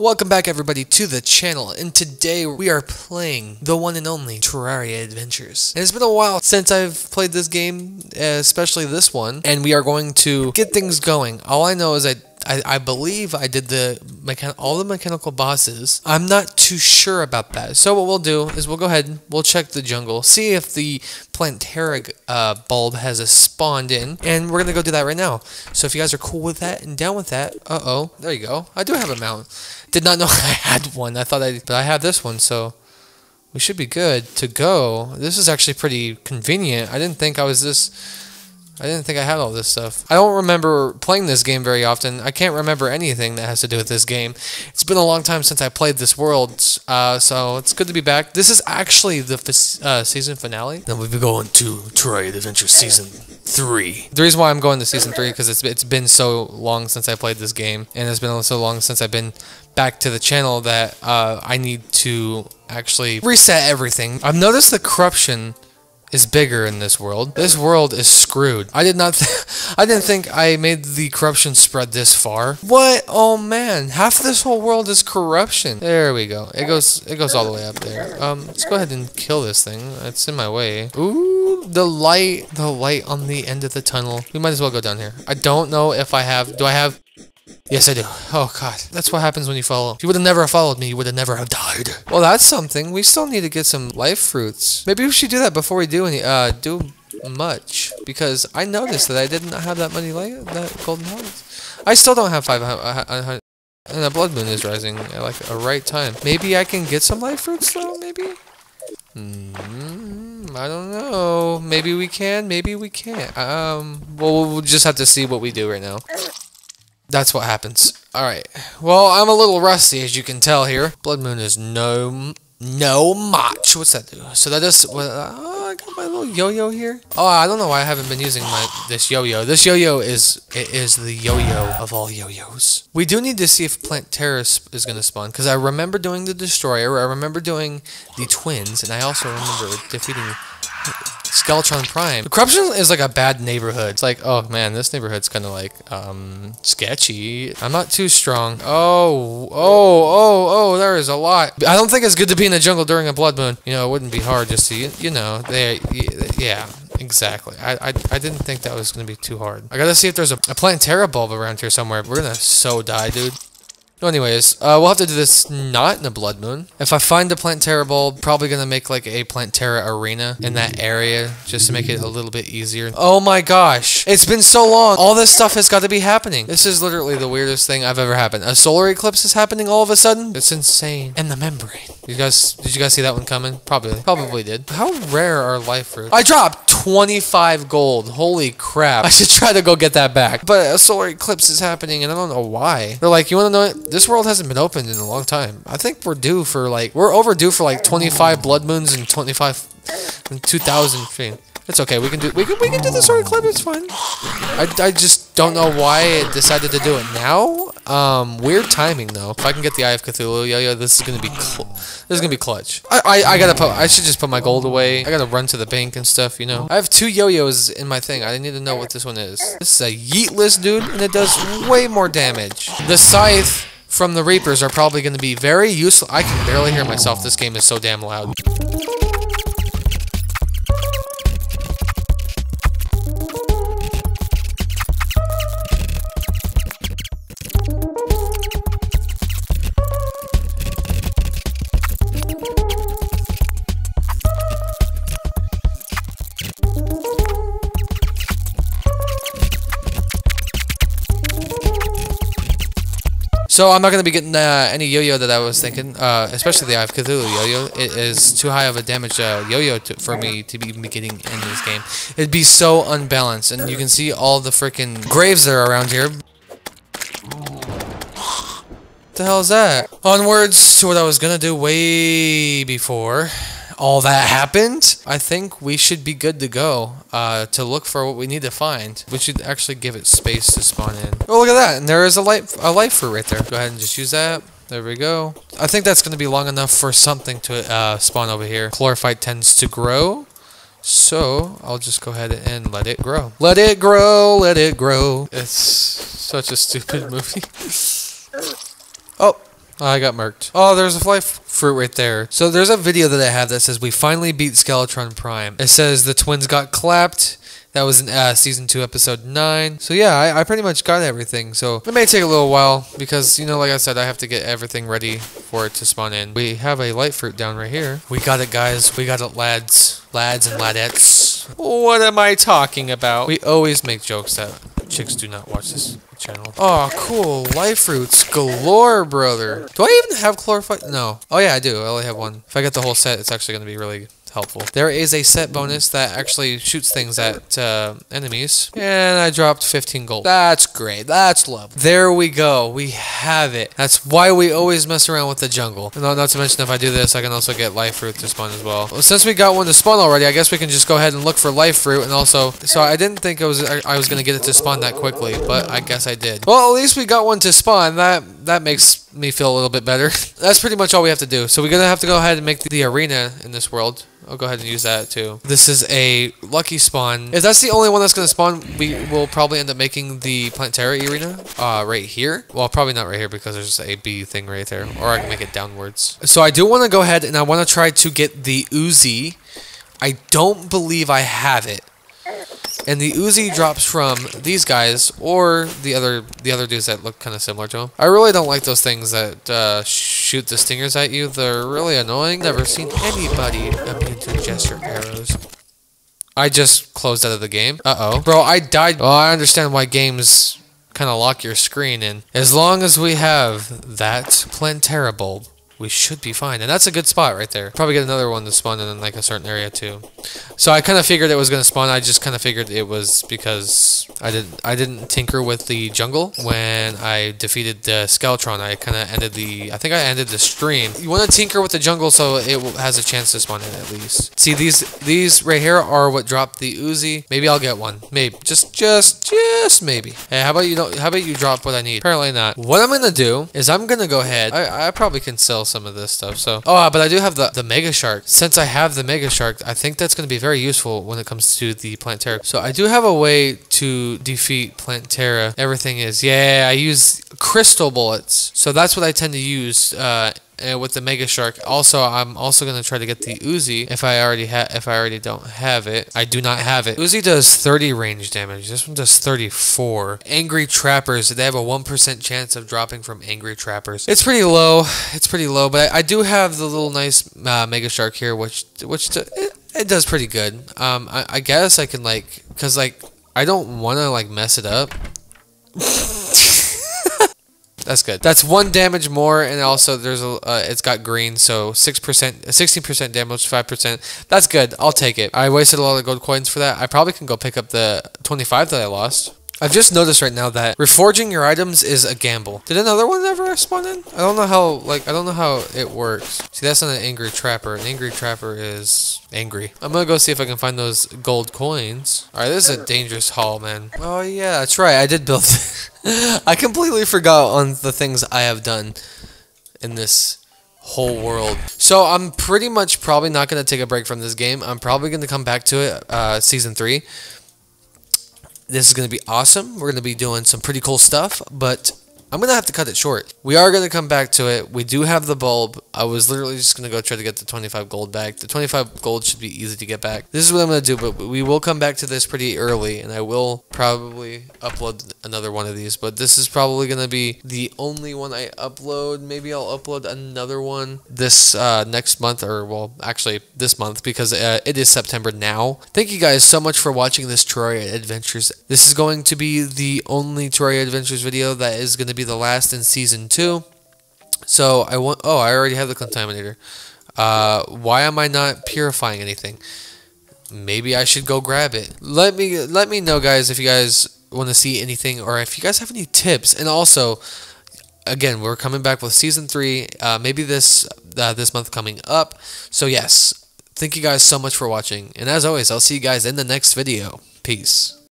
Welcome back everybody to the channel, and today we are playing the one and only Terraria Adventures. And it's been a while since I've played this game, especially this one, and we are going to get things going. All I know is I believe I did all the mechanical bosses. I'm not too sure about that. So what we'll do is we'll go ahead and we'll check the jungle, see if the Plantera bulb has spawned in, and we're gonna go do that right now. So if you guys are cool with that and down with that, uh-oh, there you go. I do have a mount. Did not know I had one. I thought but I have this one, so we should be good to go. This is actually pretty convenient. I didn't think I was this. I didn't think I had all this stuff. I don't remember playing this game very often. I can't remember anything that has to do with this game. It's been a long time since I played this world, so it's good to be back. This is actually the season finale. Then we'll be going to Terraria Adventures Season 3. The reason why I'm going to Season 3 because it's been so long since I played this game, and it's been so long since I've been back to the channel that I need to actually reset everything. I've noticed the corruption is bigger in this world. This world is screwed. I didn't think I made the corruption spread this far. What? Oh man, half this whole world is corruption. There we go. It goes all the way up there. Let's go ahead and kill this thing. It's in my way. Ooh, the light on the end of the tunnel. We might as well go down here. I don't know if I have. Do I have? Yes, I do. Oh, God. That's what happens when you follow. If you would have never followed me, you would have never have died. Well, that's something. We still need to get some life fruits. Maybe we should do that before we do any, do much. Because I noticed that I did not have that many, that golden hearts. I still don't have 500. And the blood moon is rising at, like, a right time. Maybe I can get some life fruits, though? Maybe? I don't know. Maybe we can. Maybe we can't. Well, we'll just have to see what we do right now. That's what happens. Alright. Well, I'm a little rusty, as you can tell here. Blood moon is no much. What's that do? So that does... I got my little yo-yo here. Oh, I don't know why I haven't been using this yo-yo. This yo-yo is the yo-yo of all yo-yos. We do need to see if Plantera is going to spawn, because I remember doing the Destroyer, I remember doing the Twins, and I also remember defeating Skeletron Prime. Corruption is like a bad neighborhood. It's like, oh man, this neighborhood's kind of like, sketchy. I'm not too strong. Oh, there is a lot. I don't think it's good to be in the jungle during a blood moon. You know, it wouldn't be hard just to, you know, yeah, exactly. I didn't think that was going to be too hard. I gotta see if there's a Plantera bulb around here somewhere. We're gonna so die, dude. So anyways, we'll have to do this not in a blood moon. If I find a Plantera bulb, probably gonna make like a Plantera arena in that area just to make it a little bit easier. Oh my gosh, it's been so long. All this stuff has got to be happening. This is literally the weirdest thing I've ever happened. A solar eclipse is happening all of a sudden. It's insane. And the membrane. Did you guys see that one coming? Probably did. How rare are life fruits? I dropped 25 gold. Holy crap. I should try to go get that back. But a solar eclipse is happening and I don't know why. They're like, you wanna know it? This world hasn't been opened in a long time. I think we're due for like, we're overdue for like 25 blood moons and 2000. It's okay. We can do the solar eclipse. It's fine. I just don't know why it decided to do it now. Weird timing though. If I can get the Eye of Cthulhu, yo, this is gonna be clutch. I should just put my gold away. I gotta run to the bank and stuff, you know. I have 2 yo-yos in my thing. I need to know what this one is. This is a yeetless dude, and it does way more damage. The scythe from the Reapers are probably gonna be very useful. I can barely hear myself. This game is so damn loud. So I'm not going to be getting any yo-yo that I was thinking, especially the Eye of Cthulhu yo-yo. It is too high of a damage yo-yo for me to be getting in this game. It'd be so unbalanced, and you can see all the freaking graves that are around here. What the hell is that? Onwards to what I was going to do way before all that happened. I think we should be good to go to look for what we need to find. We should actually give it space to spawn in. Oh, look at that. And there is a life fruit right there. Go ahead and just use that. There we go. I think that's going to be long enough for something to spawn over here. Chlorophyte tends to grow. So I'll just go ahead and let it grow. Let it grow. Let it grow. It's such a stupid movie. Oh, Oh, I got murked. Oh, there's a fly fruit right there. So there's a video that I have that says we finally beat Skeletron Prime. It says the Twins got clapped. That was in Season 2, Episode 9. So yeah, I pretty much got everything. So it may take a little while because, you know, like I said, I have to get everything ready for it to spawn in. We have a light fruit down right here. We got it, guys. We got it, lads. Lads and ladettes. What am I talking about? We always make jokes that chicks do not watch this channel. Oh, cool. Light fruits galore, brother. Do I even have chlorophyte? No. Oh yeah, I do. I only have one. If I get the whole set, it's actually going to be really good. Helpful. There is a set bonus that actually shoots things at enemies, and I dropped 15 gold. That's great. That's love. There we go. We have it. That's why we always mess around with the jungle. And not to mention, if I do this, I can also get life fruit to spawn as well. Well, since we got one to spawn already, I guess we can just go ahead and look for life fruit. And also, so I didn't think I was gonna get it to spawn that quickly, but I guess I did. Well, at least we got one to spawn. That makes me feel a little bit better. That's pretty much all we have to do. So we're gonna have to go ahead and make the arena in this world. I'll go ahead and use that too. This is a lucky spawn. If that's the only one that's gonna spawn, we will probably end up making the Plantera arena right here. Well, probably not right here because there's a bee thing right there, or I can make it downwards. So I do want to go ahead and I want to try to get the Uzi. I don't believe I have it. And the Uzi drops from these guys or the other dudes that look kind of similar to them. I really don't like those things that shoot the stingers at you. They're really annoying. Never seen anybody immune to gesture arrows. I just closed out of the game. Uh-oh. Bro, I died. Oh, I understand why games kind of lock your screen in. As long as we have that Plantera bulb, we should be fine. And that's a good spot right there. Probably get another one to spawn in like a certain area too. So I kind of figured it was going to spawn. I just kind of figured it was because I didn't tinker with the jungle when I defeated the Skeletron. I think I ended the stream. You want to tinker with the jungle so it has a chance to spawn in at least. See, these right here are what dropped the Uzi. Maybe I'll get one. Maybe. Just maybe. Hey, how about you drop what I need? Apparently not. What I'm going to do is I'm going to go ahead. I probably can sell some of this stuff. So, oh, but I do have the mega shark. Since I have the mega shark, I think that's going to be very useful when it comes to the Plantera. So I do have a way to defeat Plantera. Everything is, yeah, I use crystal bullets. So that's what I tend to use with the mega shark. Also, I'm also going to try to get the Uzi if I already don't have it. I do not have it. Uzi does 30 range damage. This one does 34. Angry trappers, they have a 1% chance of dropping from angry trappers. It's pretty low. It's pretty low, but I do have the little nice mega shark here which does pretty good. I guess I can I don't want to mess it up. That's good. That's 1 damage more, and also there's a it's got green, so 16% damage, 5%. That's good. I'll take it. I wasted a lot of gold coins for that. I probably can go pick up the 25 that I lost. I've just noticed right now that reforging your items is a gamble. Did another one ever spawn in? I don't know how. I don't know how it works. See, that's not an angry trapper. An angry trapper is angry. I'm gonna go see if I can find those gold coins. All right, this is a dangerous haul, man. Oh yeah, that's right. I did build. I completely forgot on the things I have done in this whole world. So I'm pretty much probably not gonna take a break from this game. I'm probably gonna come back to it, Season 3. This is going to be awesome. We're going to be doing some pretty cool stuff, but I'm going to have to cut it short. We are going to come back to it. We do have the bulb. I was literally just going to go try to get the 25 gold back. The 25 gold should be easy to get back. This is what I'm going to do, but we will come back to this pretty early, and I will probably upload another one of these, but this is probably going to be the only one I upload. Maybe I'll upload another one this next month, or well, actually this month, because it is September now. Thank you guys so much for watching this Terraria Adventures. This is going to be the only Terraria Adventures video that is going to be the last in Season 2. So I want, oh, I already have the contaminator. Why am I not purifying anything? Maybe I should go grab it. Let me know, guys, if you guys want to see anything, or if you guys have any tips. And also, again, we're coming back with Season 3, maybe this month coming up. So yes, thank you guys so much for watching, and as always, I'll see you guys in the next video. Peace.